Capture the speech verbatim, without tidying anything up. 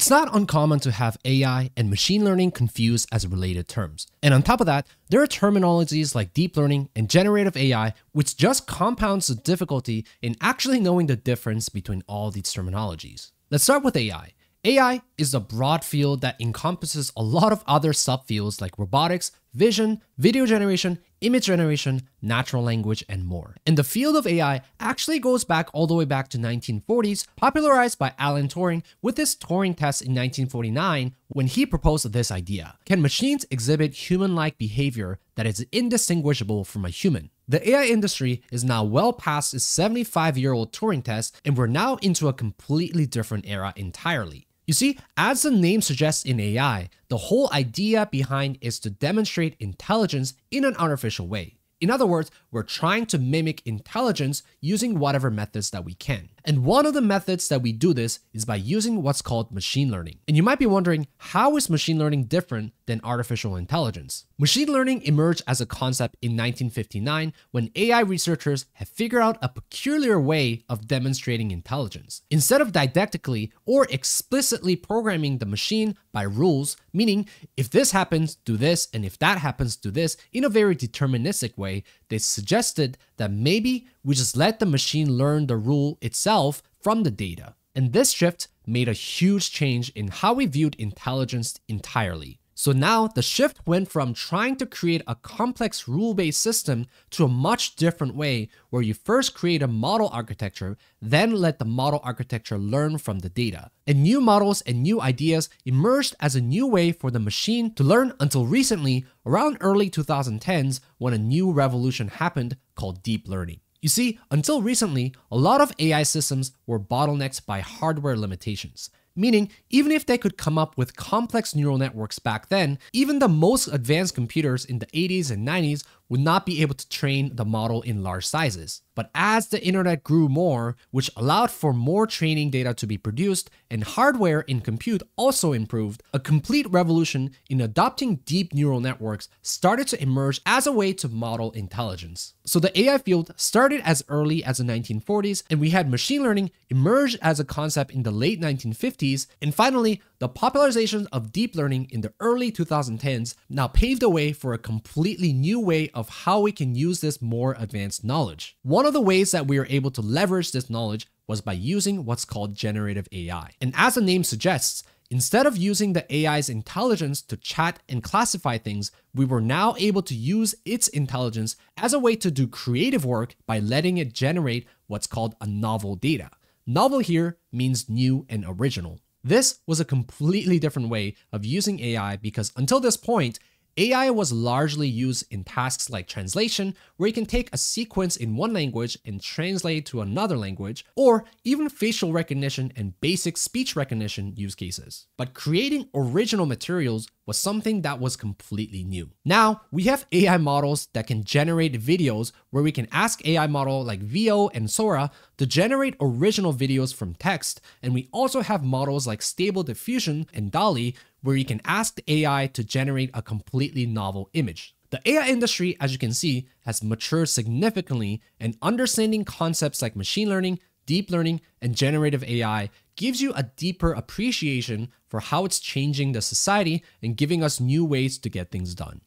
It's not uncommon to have A I and machine learning confused as related terms. And on top of that, there are terminologies like deep learning and generative A I, which just compounds the difficulty in actually knowing the difference between all these terminologies. Let's start with A I. A I is a broad field that encompasses a lot of other subfields like robotics, vision, video generation, image generation, natural language, and more. And the field of A I actually goes back all the way back to nineteen forties, popularized by Alan Turing with his Turing test in nineteen forty-nine when he proposed this idea. Can machines exhibit human-like behavior that is indistinguishable from a human? The A I industry is now well past its seventy-five-year-old Turing test, and we're now into a completely different era entirely. You see, as the name suggests in A I, the whole idea behind is to demonstrate intelligence in an artificial way. In other words, we're trying to mimic intelligence using whatever methods that we can. And one of the methods that we do this is by using what's called machine learning. And you might be wondering, how is machine learning different than artificial intelligence? Machine learning emerged as a concept in nineteen fifty-nine when A I researchers had figured out a peculiar way of demonstrating intelligence. Instead of didactically or explicitly programming the machine by rules, meaning if this happens, do this, and if that happens, do this, in a very deterministic way, they suggested that maybe we just let the machine learn the rule itself from the data. And this shift made a huge change in how we viewed intelligence entirely. So now the shift went from trying to create a complex rule-based system to a much different way where you first create a model architecture, then let the model architecture learn from the data. And new models and new ideas emerged as a new way for the machine to learn until recently, around early two thousand tens, when a new revolution happened called deep learning. You see, until recently, a lot of A I systems were bottlenecked by hardware limitations. Meaning, even if they could come up with complex neural networks back then, even the most advanced computers in the eighties and nineties would not be able to train the model in large sizes. But as the internet grew more, which allowed for more training data to be produced, and hardware in compute also improved, a complete revolution in adopting deep neural networks started to emerge as a way to model intelligence. So the A I field started as early as the nineteen forties, and we had machine learning emerge as a concept in the late nineteen fifties, and finally, the popularization of deep learning in the early two thousand tens now paved the way for a completely new way of how we can use this more advanced knowledge. One of the ways that we were able to leverage this knowledge was by using what's called generative A I. And as the name suggests, instead of using the A I's intelligence to chat and classify things, we were now able to use its intelligence as a way to do creative work by letting it generate what's called a novel data. Novel here means new and original. This was a completely different way of using A I because until this point, A I was largely used in tasks like translation, where you can take a sequence in one language and translate to another language, or even facial recognition and basic speech recognition use cases. But creating original materials was something that was completely new. Now we have A I models that can generate videos where we can ask A I model like Veo and Sora to generate original videos from text. And we also have models like Stable Diffusion and DALL-E where you can ask the A I to generate a completely novel image. The A I industry, as you can see, has matured significantly, and understanding concepts like machine learning, deep learning, and generative A I gives you a deeper appreciation for how it's changing the society and giving us new ways to get things done.